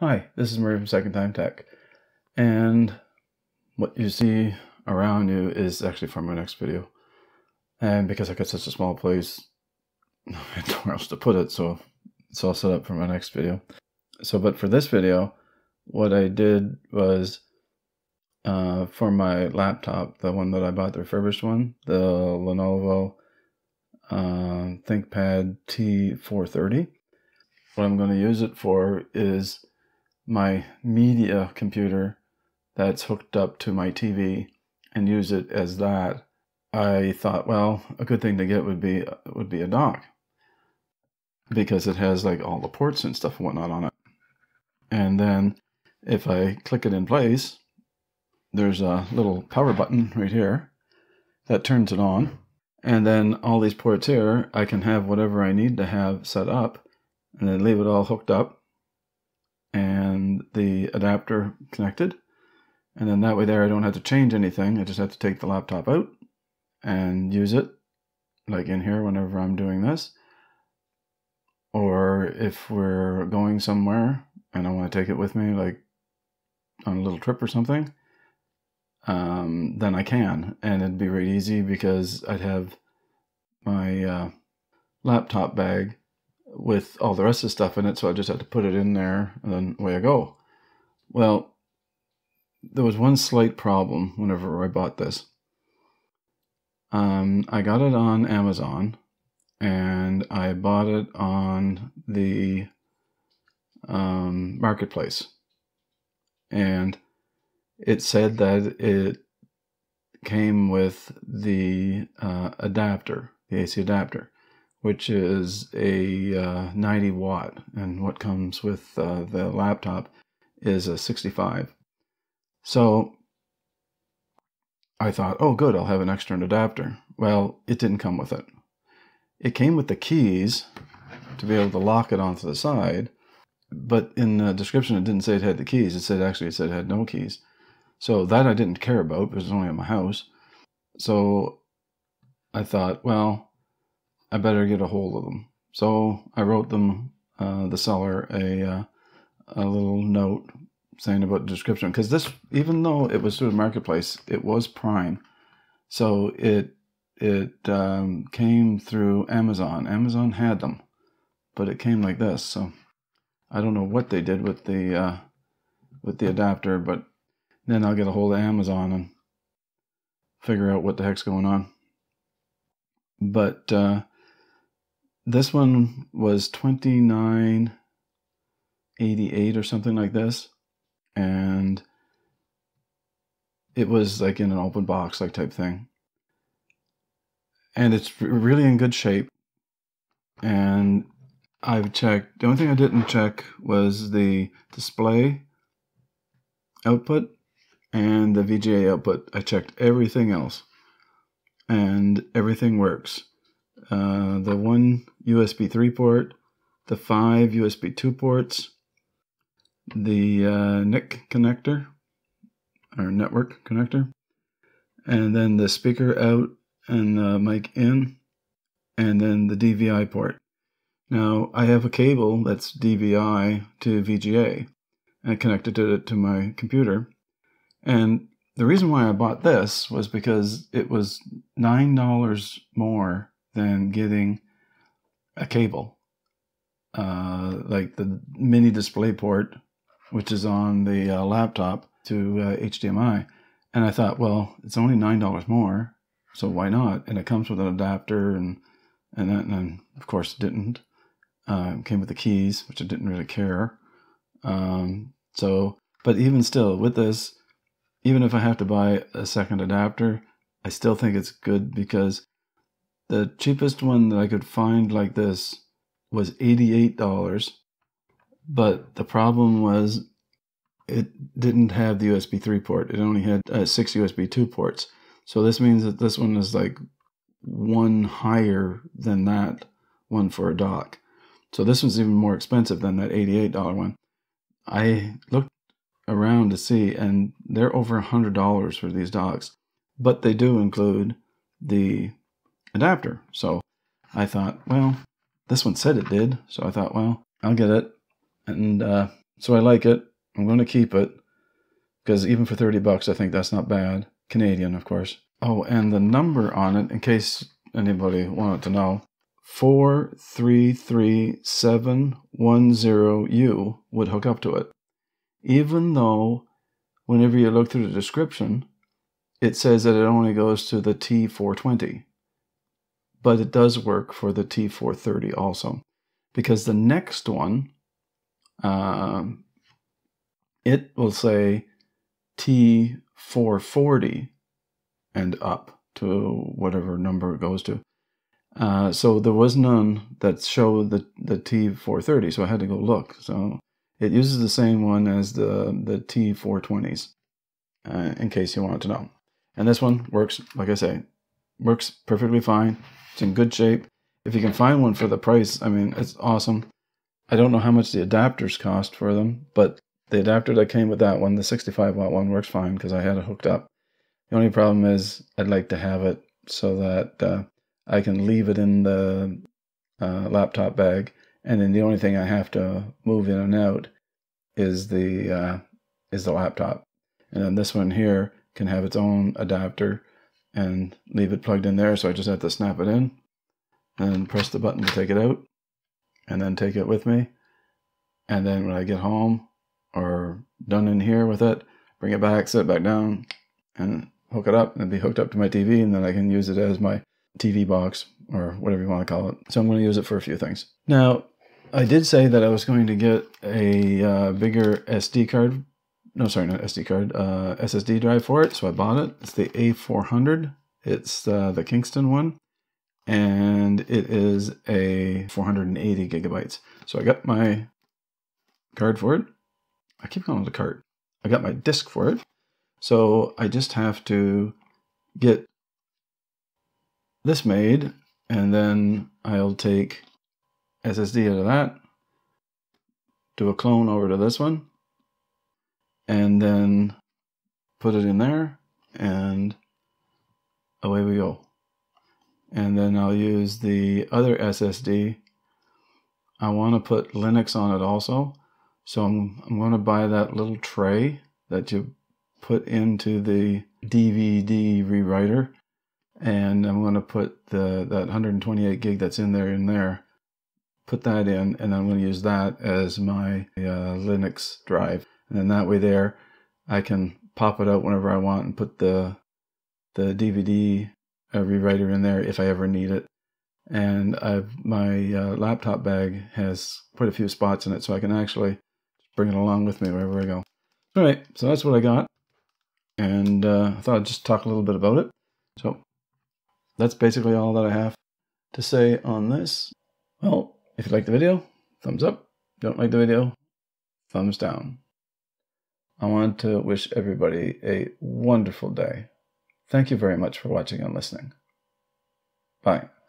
Hi, this is Murray from Second Time Tech, and what you see around you is actually from my next video. And because I got such a small place, I had nowhere else to put it, so it's all set up for my next video. But for this video, what I did was for my laptop, the one that I bought, the refurbished one, the Lenovo ThinkPad T430. What I'm going to use it for is my media computer that's hooked up to my TV, and use it as that. I thought, well, a good thing to get would be a dock, because it has like all the ports and stuff and whatnot on it. And then if I click it in place, there's a little power button right here that turns it on. And then all these ports here, I can have whatever I need to have set up, and then leave it all hooked up and the adapter connected, and then that way there I don't have to change anything. I just have to take the laptop out and use it, like in here whenever I'm doing this, or if we're going somewhere and I want to take it with me, like on a little trip or something, then I can, and it'd be really easy because I'd have my laptop bag with all the rest of the stuff in it, so I just had to put it in there, and then away I go. Well, there was one slight problem whenever I bought this. I got it on Amazon, and I bought it on the marketplace, and it said that it came with the adapter, the AC adapter, which is a 90 watt, and what comes with the laptop is a 65. So I thought, oh good, I'll have an external adapter. Well, it didn't come with it. It came with the keys to be able to lock it onto the side, but in the description it didn't say it had the keys. It said, actually it said it had no keys. So that I didn't care about, because it was only in my house. So I thought, well, I better get a hold of them. So I wrote them, the seller, a little note saying about the description, because this, even though it was through the marketplace, it was Prime, so it came through Amazon. Amazon had them, but it came like this. So I don't know what they did with the adapter, but then I'll get a hold of Amazon and figure out what the heck's going on. But this one was $29.88 or something like this, and it was like in an open box like type thing, and it's really in good shape. And I've checked, the only thing I didn't check was the display output and the VGA output. I checked everything else, and everything works. The one USB 3 port, the 5 USB 2 ports, the NIC connector, or network connector, and then the speaker out and the mic in, and then the DVI port. Now, I have a cable that's DVI to VGA, and I connected it to my computer. And the reason why I bought this was because it was $9 more than getting a cable, like the mini DisplayPort, which is on the laptop, to HDMI. And I thought, well, it's only $9 more, so why not? And it comes with an adapter, and of course it didn't. It came with the keys, which I didn't really care. But even still, with this, even if I have to buy a second adapter, I still think it's good, because the cheapest one that I could find like this was $88, but the problem was it didn't have the USB 3 port. It only had 6 USB 2 ports. So this means that this one is like one higher than that one for a dock. So this one's even more expensive than that $88 one. I looked around to see, and they're over $100 for these docks, but they do include the adapter. So I thought, well, this one said it did, so I thought, well, I'll get it. And So I like it. I'm going to keep it, because even for 30 bucks, I think that's not bad. Canadian, of course. Oh, and the number on it, in case anybody wanted to know, 433710U would hook up to it. Even though, whenever you look through the description, it says that it only goes to the T420. But it does work for the T430 also. Because the next one, it will say T440 and up to whatever number it goes to. So there was none that showed the T430, so I had to go look. So it uses the same one as the T420s, in case you wanted to know. And this one works, like I say, works perfectly fine. It's in good shape. If you can find one for the price, I mean, it's awesome. I don't know how much the adapters cost for them, but the adapter that came with that one, the 65-watt one, works fine because I had it hooked up. The only problem is I'd like to have it so that I can leave it in the laptop bag, and then the only thing I have to move in and out is the laptop. And then this one here can have its own adapter and leave it plugged in there, so I just have to snap it in and press the button to take it out and then take it with me. And then when I get home, or done in here with it, bring it back, sit back down, and hook it up, and it'll be hooked up to my TV, and then I can use it as my TV box, or whatever you want to call it. So I'm going to use it for a few things. Now, I did say that I was going to get a bigger SD card, no, sorry, not SD card, SSD drive for it, so I bought it. It's the A400. It's the Kingston one, and it is a 480 gigabytes. So I got my card for it. I keep calling it a cart. I got my disc for it. So I just have to get this made, and then I'll take SSD out of that, do a clone over to this one, and then put it in there, and away we go. And then I'll use the other SSD. I want to put Linux on it also. So I'm going to buy that little tray that you put into the DVD rewriter, and I'm going to put that 128 gig that's in there, put that in, and I'm going to use that as my Linux drive. And then that way there, I can pop it out whenever I want and put the DVD rewriter in there if I ever need it. And my laptop bag has quite a few spots in it, so I can actually bring it along with me wherever I go. All right, so that's what I got, and I thought I'd just talk a little bit about it. So that's basically all that I have to say on this. Well, if you like the video, thumbs up. Don't like the video, thumbs down. I want to wish everybody a wonderful day. Thank you very much for watching and listening. Bye.